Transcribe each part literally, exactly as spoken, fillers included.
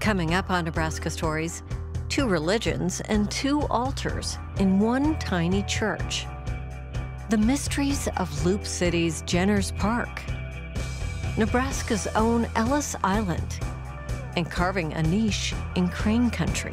Coming up on Nebraska Stories, two religions and two altars in one tiny church. The mysteries of Loop City's Jenner's Park, Nebraska's own Ellis Island, and carving a niche in crane country.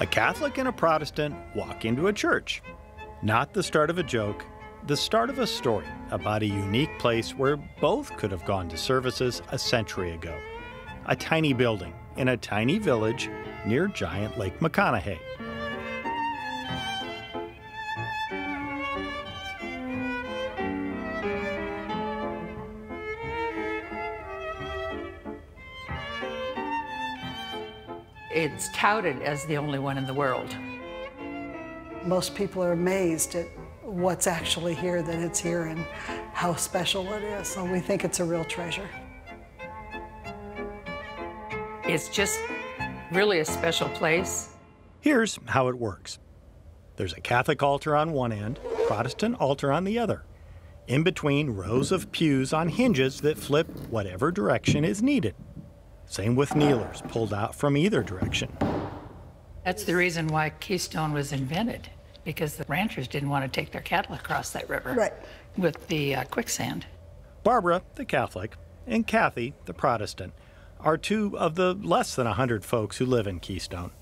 A Catholic and a Protestant walk into a church. Not the start of a joke, the start of a story about a unique place where both could have gone to services a century ago. A tiny building in a tiny village near Giant Lake McConaughey. It's touted as the only one in the world. Most people are amazed at what's actually here, that it's here, and how special it is. So we think it's a real treasure. It's just really a special place. Here's how it works. There's a Catholic altar on one end, Protestant altar on the other. In between, rows of pews on hinges that flip whatever direction is needed. Same with kneelers, pulled out from either direction. That's the reason why Keystone was invented, because the ranchers didn't want to take their cattle across that river right. with the uh, quicksand. Barbara, the Catholic, and Kathy, the Protestant, are two of the less than one hundred folks who live in Keystone.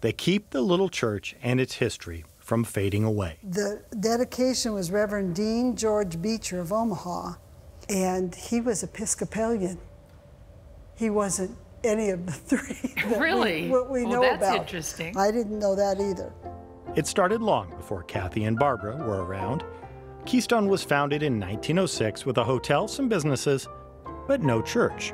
They keep the little church and its history from fading away. The dedication was Reverend Dean George Beecher of Omaha, and he was Episcopalian. He wasn't any of the three. Really? We, what we well, know that's about. Interesting. I didn't know that either. It started long before Kathy and Barbara were around. Keystone was founded in nineteen oh six with a hotel, some businesses, but no church.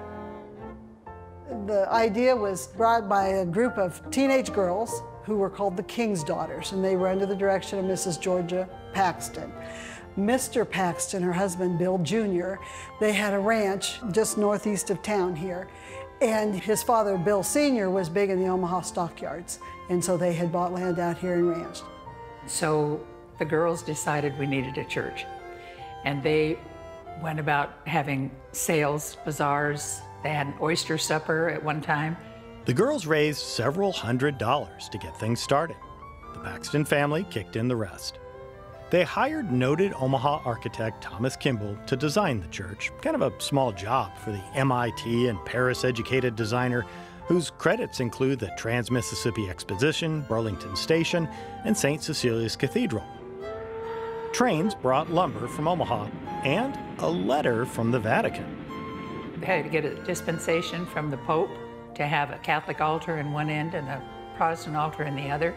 The idea was brought by a group of teenage girls who were called the King's Daughters, and they were under the direction of Missus Georgia Paxton. Mister Paxton, her husband, Bill Junior, they had a ranch just northeast of town here. And his father, Bill Senior, was big in the Omaha Stockyards. And so they had bought land out here and ranched. So the girls decided we needed a church. And they went about having sales, bazaars. They had an oyster supper at one time. The girls raised several hundred dollars to get things started. The Paxton family kicked in the rest. They hired noted Omaha architect Thomas Kimball to design the church, kind of a small job for the M I T and Paris-educated designer whose credits include the Trans-Mississippi Exposition, Burlington Station, and Saint Cecilia's Cathedral. Trains brought lumber from Omaha and a letter from the Vatican. They had to get a dispensation from the Pope to have a Catholic altar in one end and a Protestant altar in the other,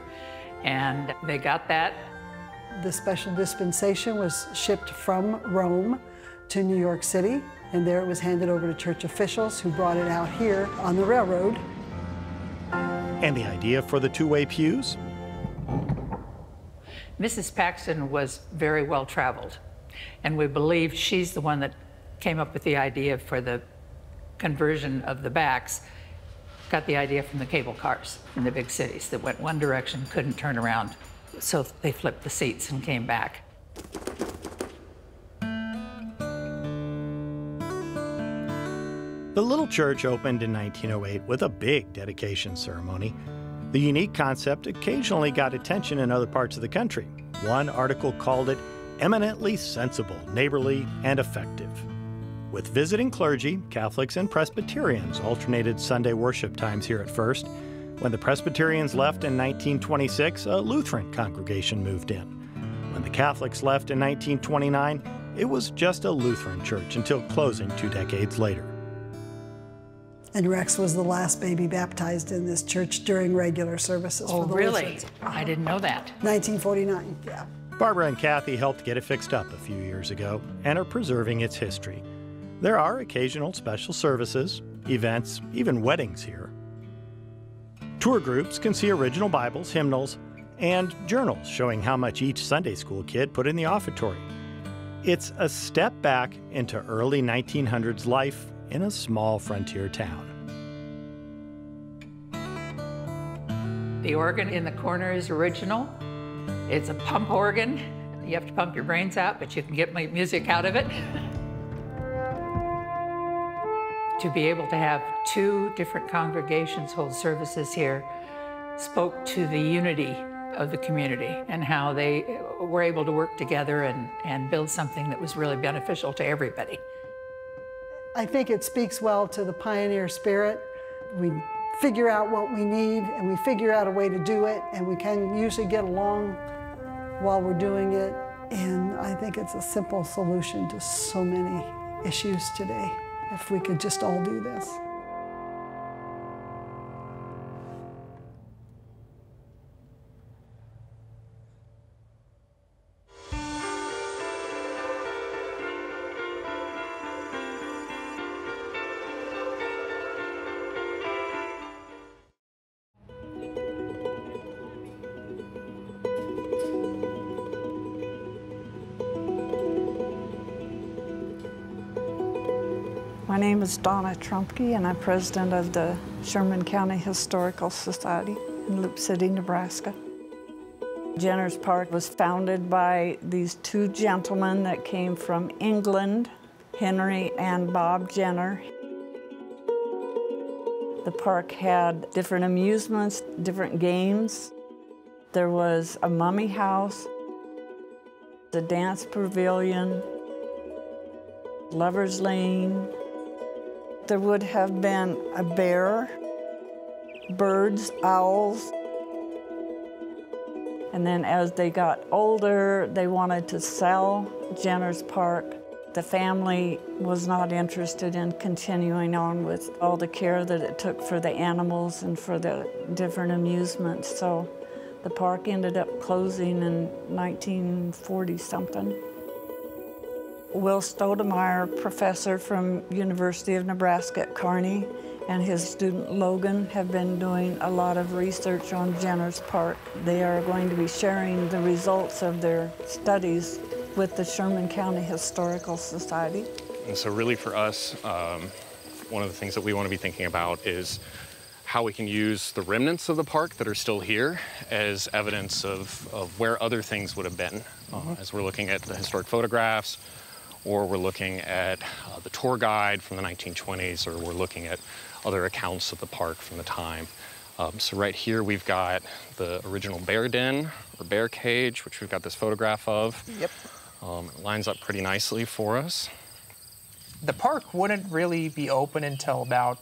and they got that. The special dispensation was shipped from Rome to New York City, and there it was handed over to church officials who brought it out here on the railroad. And the idea for the two-way pews? Missus Paxton was very well traveled, and we believe she's the one that came up with the idea for the conversion of the backs. Got the idea from the cable cars in the big cities that went one direction, couldn't turn around. So they flipped the seats and came back. The little church opened in nineteen oh eight with a big dedication ceremony. The unique concept occasionally got attention in other parts of the country. One article called it eminently sensible, neighborly, and effective. With visiting clergy, Catholics and Presbyterians alternated Sunday worship times here at first. When the Presbyterians left in nineteen twenty-six, a Lutheran congregation moved in. When the Catholics left in nineteen twenty-nine, it was just a Lutheran church until closing two decades later. And Rex was the last baby baptized in this church during regular services. Oh, for the really? Lutherans. I didn't know that. nineteen forty-nine, yeah. Barbara and Kathy helped get it fixed up a few years ago and are preserving its history. There are occasional special services, events, even weddings here. Tour groups can see original Bibles, hymnals, and journals showing how much each Sunday school kid put in the offertory. It's a step back into early nineteen hundreds life in a small frontier town. The organ in the corner is original. It's a pump organ. You have to pump your brains out, but you can get music out of it. To be able to have two different congregations hold services here spoke to the unity of the community and how they were able to work together and, and build something that was really beneficial to everybody. I think it speaks well to the pioneer spirit. We figure out what we need and we figure out a way to do it, and we can usually get along while we're doing it. And I think it's a simple solution to so many issues today, if we could just all do this. My name is Donna Trumpke, and I'm president of the Sherman County Historical Society in Loop City, Nebraska. Jenner's Park was founded by these two gentlemen that came from England, Henry and Bob Jenner. The park had different amusements, different games. There was a mummy house, the dance pavilion, Lover's Lane. There would have been a bear, birds, owls. And then as they got older, they wanted to sell Jenner's Park. The family was not interested in continuing on with all the care that it took for the animals and for the different amusements. So the park ended up closing in nineteen forty something. Will Stoutamire, professor from University of Nebraska at Kearney, and his student Logan have been doing a lot of research on Jenner's Park. They are going to be sharing the results of their studies with the Sherman County Historical Society. And so really for us, um, one of the things that we want to be thinking about is how we can use the remnants of the park that are still here as evidence of, of where other things would have been. Mm-hmm. uh, as we're looking at the historic photographs, or we're looking at uh, the tour guide from the nineteen twenties, or we're looking at other accounts of the park from the time. Um, so right here we've got the original bear den, or bear cage, which we've got this photograph of. Yep. Um, it lines up pretty nicely for us. The park wouldn't really be open until about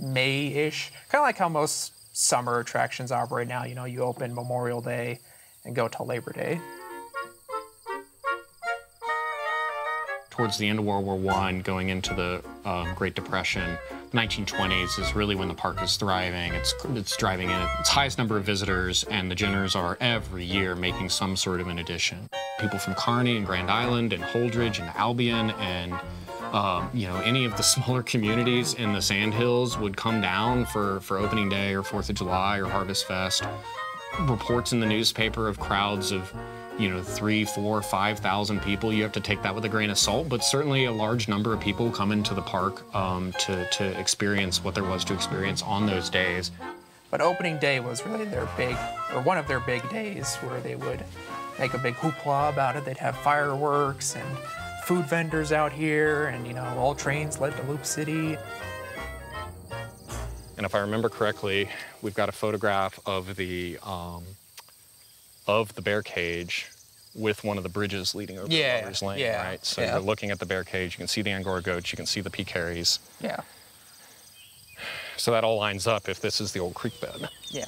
May-ish, kind of like how most summer attractions operate now. You know, you open Memorial Day and go till Labor Day. Towards the end of World War One, going into the um, Great Depression, nineteen twenties is really when the park is thriving. It's, it's driving in its highest number of visitors, and the Jenners are every year making some sort of an addition. People from Kearney and Grand Island and Holdridge and Albion and um, you know, any of the smaller communities in the Sand Hills would come down for, for opening day or fourth of July or Harvest Fest. Reports in the newspaper of crowds of you know, three, four, five thousand people. You have to take that with a grain of salt, but certainly a large number of people come into the park um, to, to experience what there was to experience on those days. But opening day was really their big, or one of their big days where they would make a big hoopla about it. They'd have fireworks and food vendors out here, and, you know, all trains led to Loop City. And if I remember correctly, we've got a photograph of the, um, of the bear cage with one of the bridges leading over yeah, Lover's Lane, yeah, right? So yeah. You're looking at the bear cage, you can see the Angora goats, you can see the pecaries. Yeah. So that all lines up if this is the old creek bed. Yeah.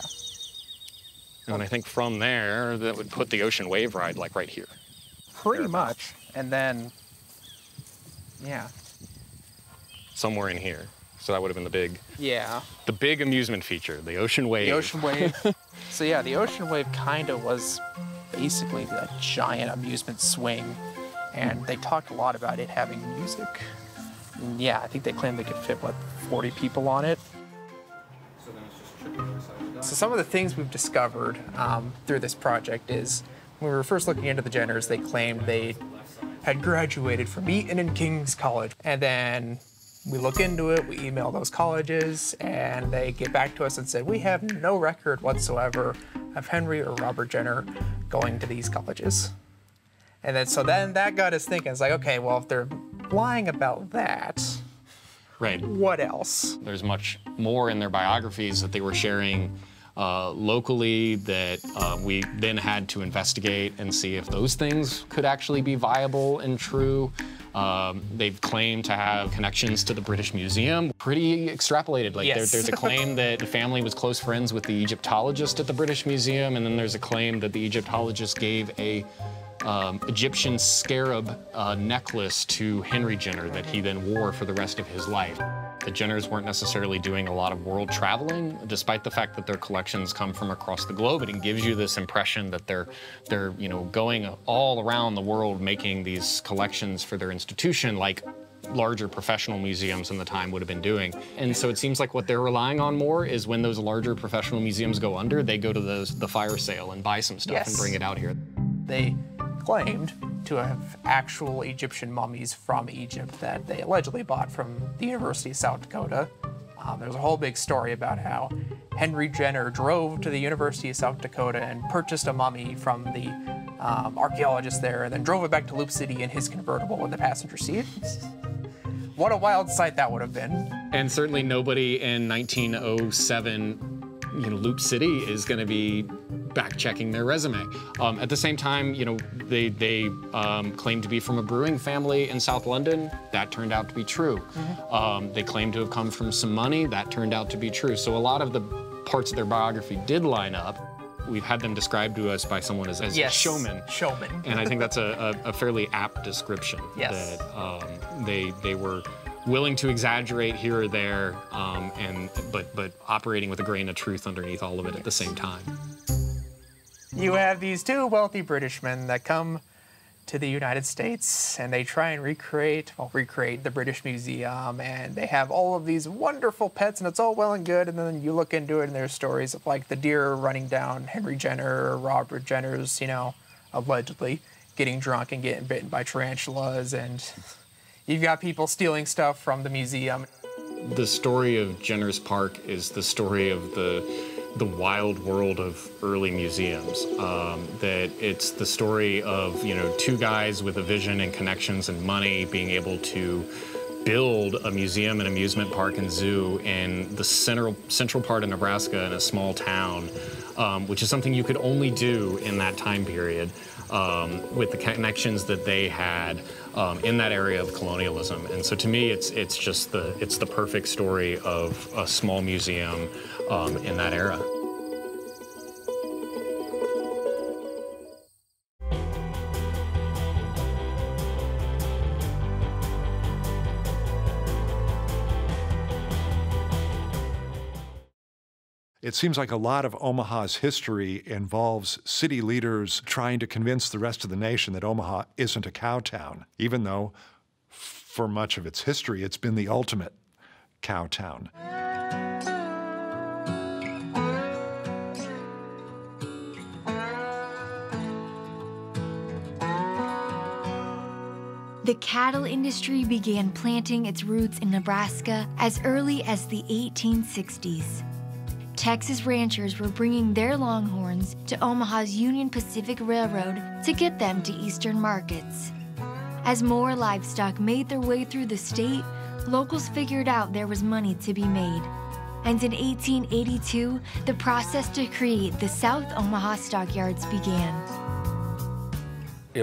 And okay. I think from there, that would put the ocean wave ride like right here. Pretty much, and then, yeah. Somewhere in here. So that would have been the big, yeah, the big amusement feature, the ocean wave. The ocean wave. So yeah, the ocean wave kind of was basically a giant amusement swing, and they talked a lot about it having music. And yeah, I think they claimed they could fit, what, forty people on it. So then it's just tricky for some. So some of the things we've discovered um, through this project is, when we were first looking into the Jenners, they claimed they had graduated from Eton and King's College. And then we look into it, we email those colleges, and they get back to us and said, we have no record whatsoever of Henry or Robert Jenner going to these colleges. And then, so then that got us thinking, it's like, okay, well, if they're lying about that, right, what else? There's much more in their biographies that they were sharing Uh, locally that uh, we then had to investigate and see if those things could actually be viable and true. Um, they've claimed to have connections to the British Museum. Pretty extrapolated. Like yes. there, there's a claim that the family was close friends with the Egyptologist at the British Museum, and then there's a claim that the Egyptologist gave a um, Egyptian scarab uh, necklace to Henry Jenner that he then wore for the rest of his life. The Jenners weren't necessarily doing a lot of world traveling, despite the fact that their collections come from across the globe. It gives you this impression that they're, they're you know, going all around the world making these collections for their institution, like larger professional museums in the time would have been doing. And so it seems like what they're relying on more is when those larger professional museums go under, they go to those, the fire sale and buy some stuff yes. and bring it out here. They claimed to have actual Egyptian mummies from Egypt that they allegedly bought from the University of South Dakota. Um, there's a whole big story about how Henry Jenner drove to the University of South Dakota and purchased a mummy from the um, archaeologist there, and then drove it back to Loop City in his convertible in the passenger seat. What a wild sight that would have been. And certainly nobody in nineteen oh seven, you know, Loop City is going to be back-checking their resume. Um, at the same time, you know, they, they um, claimed to be from a brewing family in South London. That turned out to be true. Mm-hmm. um, they claimed to have come from some money. That turned out to be true. So a lot of the parts of their biography did line up. We've had them described to us by someone as, as yes. a showman. Showman. And I think that's a, a, a fairly apt description. Yes. That um, they, they were willing to exaggerate here or there, um, and, but, but operating with a grain of truth underneath all of it yes. at the same time. You have these two wealthy Britishmen that come to the United States, and they try and recreate, well, recreate the British Museum, and they have all of these wonderful pets, and it's all well and good, and then you look into it, and there's stories of, like, the deer running down Henry Jenner or Robert Jenner's, you know, allegedly getting drunk and getting bitten by tarantulas, and you've got people stealing stuff from the museum. The story of Jenner's Park is the story of the the wild world of early museums. Um, that it's the story of, you know, two guys with a vision and connections and money being able to build a museum and amusement park and zoo in the central, central part of Nebraska in a small town, um, which is something you could only do in that time period um, with the connections that they had um, in that area of colonialism. And so to me, it's, it's just the, it's the perfect story of a small museum Um, in that era. It seems like a lot of Omaha's history involves city leaders trying to convince the rest of the nation that Omaha isn't a cow town, even though for much of its history, it's been the ultimate cow town. The cattle industry began planting its roots in Nebraska as early as the eighteen sixties. Texas ranchers were bringing their longhorns to Omaha's Union Pacific Railroad to get them to eastern markets. As more livestock made their way through the state, locals figured out there was money to be made. And in eighteen eighty-two, the process to create the South Omaha Stockyards began.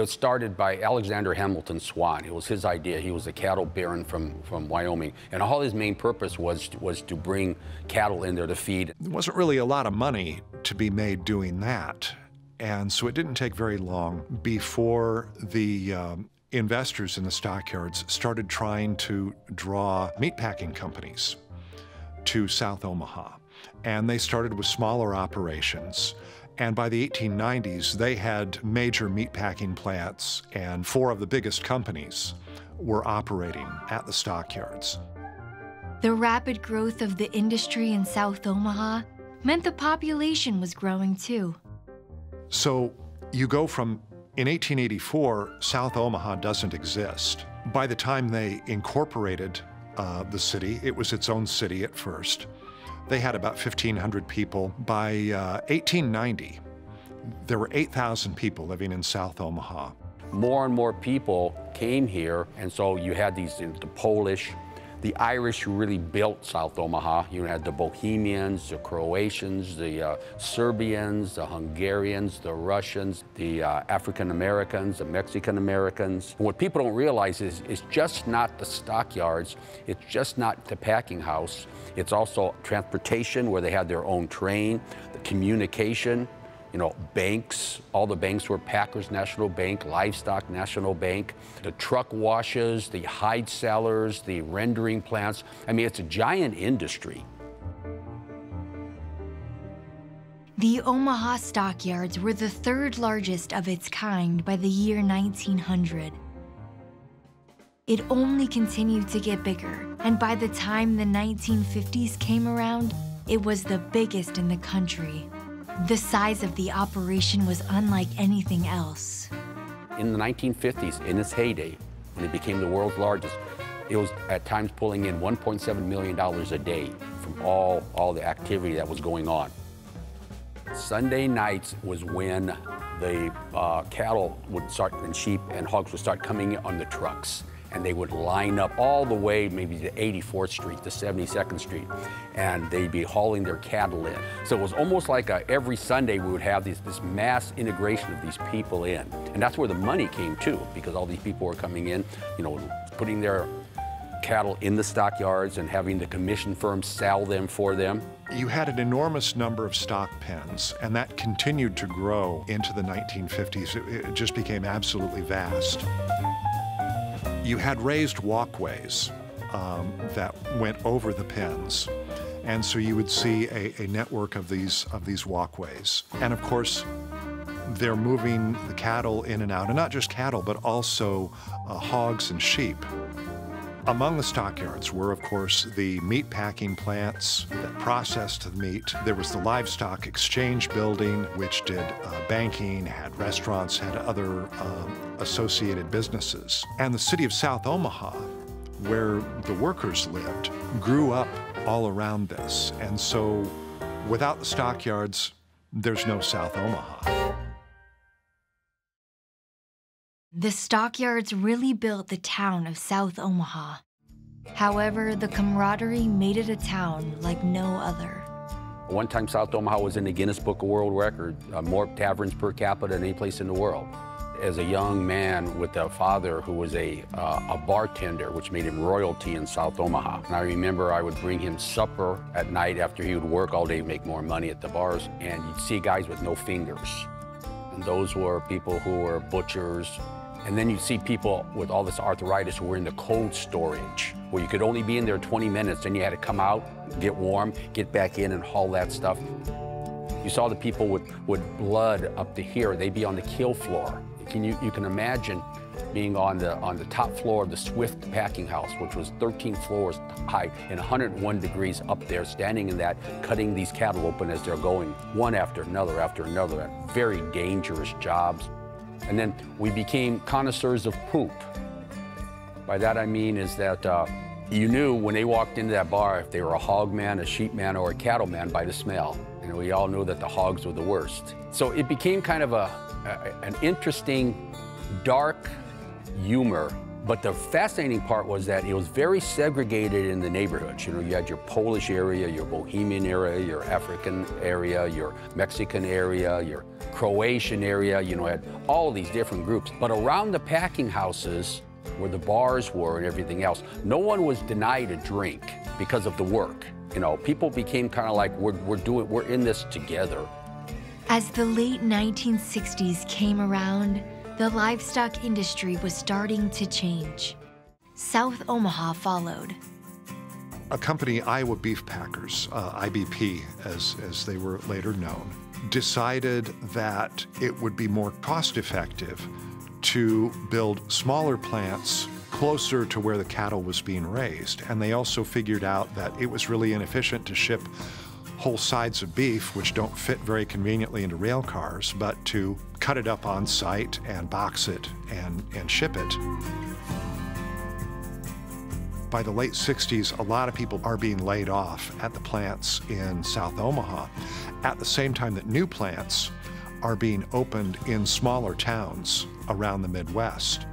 It was started by Alexander Hamilton Swan. It was his idea. He was a cattle baron from, from Wyoming. And all his main purpose was, was to bring cattle in there to feed. There wasn't really a lot of money to be made doing that. And so it didn't take very long before the um, investors in the stockyards started trying to draw meatpacking companies to South Omaha. And they started with smaller operations And by the eighteen nineties, they had major meatpacking plants, and four of the biggest companies were operating at the stockyards. The rapid growth of the industry in South Omaha meant the population was growing too. So you go from, in eighteen eighty-four, South Omaha doesn't exist. By the time they incorporated uh, the city, it was its own city at first. They had about fifteen hundred people. By uh, eighteen ninety, there were eight thousand people living in South Omaha. More and more people came here, and so you had these, the Polish, the Irish who really built South Omaha. You had the Bohemians, the Croatians, the uh, Serbians, the Hungarians, the Russians, the uh, African Americans, the Mexican Americans. What people don't realize is it's just not the stockyards, it's just not the packing house. It's also transportation, where they had their own train, the communication, you know, banks. All the banks were Packers National Bank, Livestock National Bank, the truck washes, the hide sellers, the rendering plants. I mean, it's a giant industry. The Omaha Stockyards were the third largest of its kind by the year nineteen hundred. It only continued to get bigger, and by the time the nineteen fifties came around, it was the biggest in the country. The size of the operation was unlike anything else. In the nineteen fifties, in its heyday, when it became the world's largest, it was at times pulling in one point seven million dollars a day from all, all the activity that was going on. Sunday nights was when the uh, cattle would start, and sheep and hogs would start coming in on the trucks. And they would line up all the way maybe to eighty-fourth Street, to seventy-second Street, and they'd be hauling their cattle in. So it was almost like a, every Sunday we would have this, this mass integration of these people in. And that's where the money came too, because all these people were coming in, you know, putting their cattle in the stockyards and having the commission firms sell them for them. You had an enormous number of stock pens, and that continued to grow into the nineteen fifties. It, it just became absolutely vast. You had raised walkways um, that went over the pens, and so you would see a, a network of these of these walkways. And of course, they're moving the cattle in and out, and not just cattle, but also uh, hogs and sheep. Among the stockyards were, of course, the meat packing plants that processed the meat. There was the livestock exchange building, which did uh, banking, had restaurants, had other um, associated businesses. And the city of South Omaha, where the workers lived, grew up all around this. And so without the stockyards, there's no South Omaha. The stockyards really built the town of South Omaha. However, the camaraderie made it a town like no other. One time, South Omaha was in the Guinness Book of World Records, uh, more taverns per capita than any place in the world. As a young man with a father who was a, uh, a bartender, which made him royalty in South Omaha. And I remember I would bring him supper at night after he would work all day, make more money at the bars, and you'd see guys with no fingers. And those were people who were butchers. And then you see people with all this arthritis who were in the cold storage, where you could only be in there twenty minutes, and you had to come out, get warm, get back in, and haul that stuff. You saw the people with, with blood up to here. They'd be on the kill floor. Can you, you can imagine being on the, on the top floor of the Swift packing house, which was thirteen floors high and one hundred one degrees up there, standing in that, cutting these cattle open as they're going, one after another after another. Very dangerous jobs. And then we became connoisseurs of poop. By that I mean is that uh, you knew when they walked into that bar if they were a hog man, a sheep man, or a cattle man by the smell. And we all knew that the hogs were the worst. So it became kind of a, a an interesting, dark humor. But the fascinating part was that it was very segregated in the neighborhoods. You know, you had your Polish area, your Bohemian area, your African area, your Mexican area, your Croatian area. You know, had all these different groups. But around the packing houses, where the bars were and everything else, no one was denied a drink because of the work. You know, people became kind of like, we're, we're doing, we're in this together. As the late nineteen sixties came around, the livestock industry was starting to change. South Omaha followed. A company, Iowa Beef Packers, uh, I B P as, as they were later known, decided that it would be more cost effective to build smaller plants closer to where the cattle was being raised. And they also figured out that it was really inefficient to ship whole sides of beef, which don't fit very conveniently into rail cars, but to cut it up on site and box it and, and ship it. By the late sixties, a lot of people are being laid off at the plants in South Omaha, at the same time that new plants are being opened in smaller towns around the Midwest.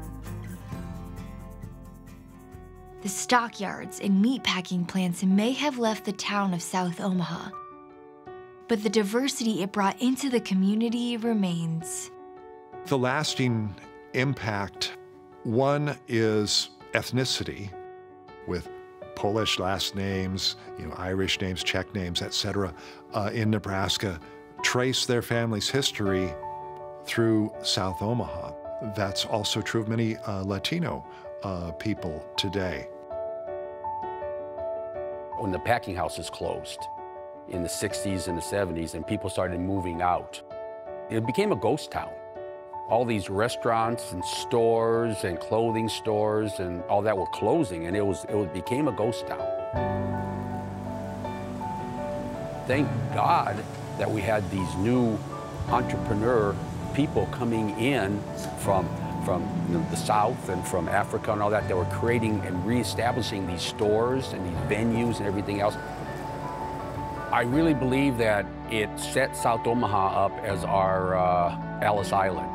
The stockyards and meatpacking plants may have left the town of South Omaha, but the diversity it brought into the community remains. The lasting impact, one is ethnicity, with Polish last names, you know, Irish names, Czech names, et cetera, uh, in Nebraska, trace their family's history through South Omaha. That's also true of many uh, Latino uh, people today. When the packing houses closed in the sixties and the seventies and people started moving out, it became a ghost town. All these restaurants and stores and clothing stores and all that were closing, and it was it became a ghost town. Thank God that we had these new entrepreneur people coming in from, from the South and from Africa and all that, that were creating and reestablishing these stores and these venues and everything else. I really believe that it set South Omaha up as our uh, Ellis Island.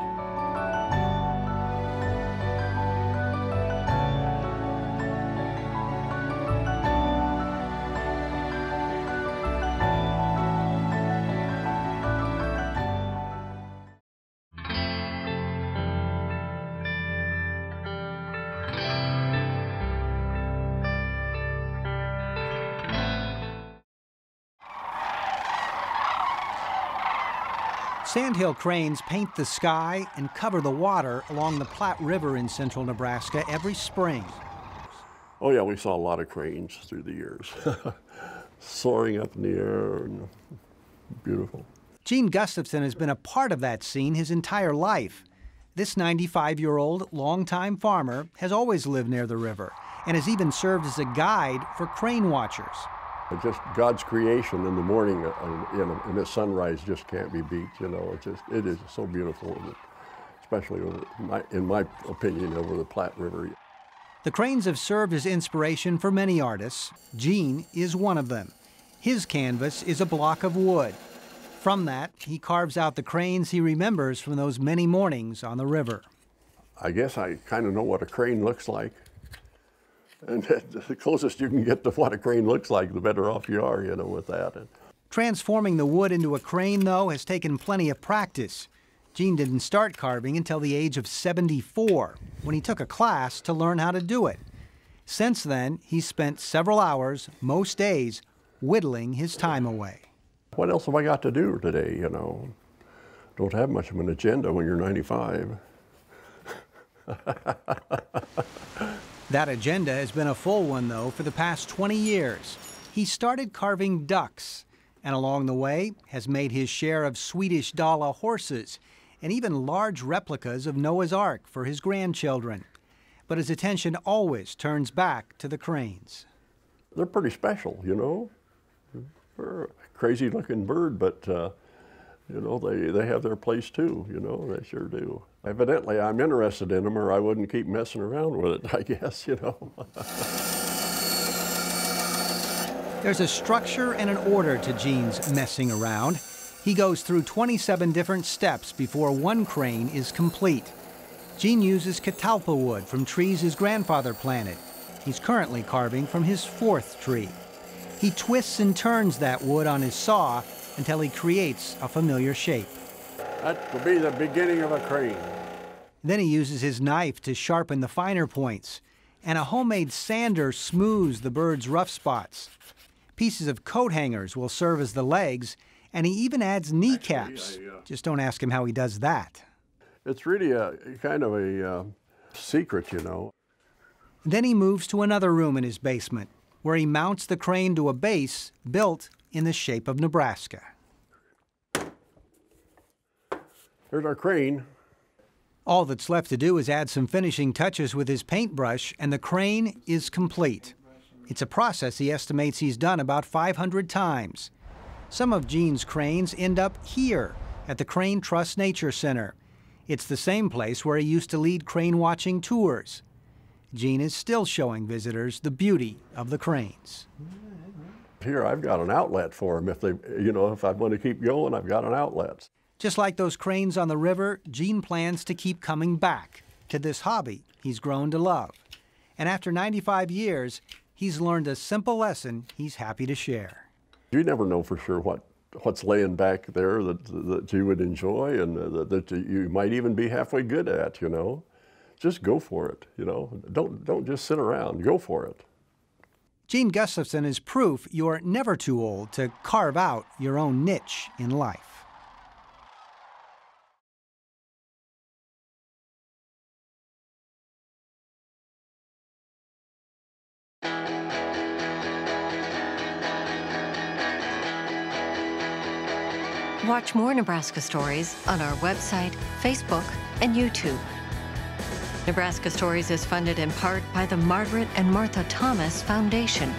Sandhill cranes paint the sky and cover the water along the Platte River in central Nebraska every spring. Oh yeah, we saw a lot of cranes through the years. Soaring up in the air, and beautiful. Gene Gustafson has been a part of that scene his entire life. This ninety-five-year-old longtime farmer has always lived near the river and has even served as a guide for crane watchers. Just God's creation in the morning, and the sunrise just can't be beat. You know, it's just, it is so beautiful, especially over my, in my opinion, over the Platte River. The cranes have served as inspiration for many artists. Gene is one of them. His canvas is a block of wood. From that, he carves out the cranes he remembers from those many mornings on the river. I guess I kind of know what a crane looks like. And the closest you can get to what a crane looks like, the better off you are, you know, with that. Transforming the wood into a crane, though, has taken plenty of practice. Gene didn't start carving until the age of seventy-four, when he took a class to learn how to do it. Since then, he's spent several hours, most days, whittling his time away. What else have I got to do today, you know? Don't have much of an agenda when you're ninety-five. That agenda has been a full one, though, for the past twenty years. He started carving ducks, and along the way has made his share of Swedish Dala horses and even large replicas of Noah's Ark for his grandchildren. But his attention always turns back to the cranes. They're pretty special, you know. They're a crazy-looking bird, but, uh, you know, they, they have their place, too, you know, they sure do. Evidently, I'm interested in them, or I wouldn't keep messing around with it, I guess, you know. There's a structure and an order to Gene's messing around. He goes through twenty-seven different steps before one crane is complete. Gene uses catalpa wood from trees his grandfather planted. He's currently carving from his fourth tree. He twists and turns that wood on his saw until he creates a familiar shape. That will be the beginning of a crane. Then he uses his knife to sharpen the finer points, and a homemade sander smooths the bird's rough spots. Pieces of coat hangers will serve as the legs, and he even adds kneecaps. Actually, I, uh, Just don't ask him how he does that. It's really a kind of a uh, secret, you know. Then he moves to another room in his basement, where he mounts the crane to a base built in the shape of Nebraska. There's our crane. All that's left to do is add some finishing touches with his paintbrush, and the crane is complete. It's a process he estimates he's done about five hundred times. Some of Gene's cranes end up here at the Crane Trust Nature Center. It's the same place where he used to lead crane watching tours. Gene is still showing visitors the beauty of the cranes. Here I've got an outlet for them. If they, you know, if I want to keep going, I've got an outlet. Just like those cranes on the river, Gene plans to keep coming back to this hobby he's grown to love. And after ninety-five years, he's learned a simple lesson he's happy to share. You never know for sure what, what's laying back there that, that you would enjoy and that, that you might even be halfway good at, you know. Just go for it, you know. Don't, don't just sit around. Go for it. Gene Gustafson is proof you're never too old to carve out your own niche in life. Watch more Nebraska Stories on our website, Facebook, and YouTube. Nebraska Stories is funded in part by the Margaret and Martha Thomas Foundation.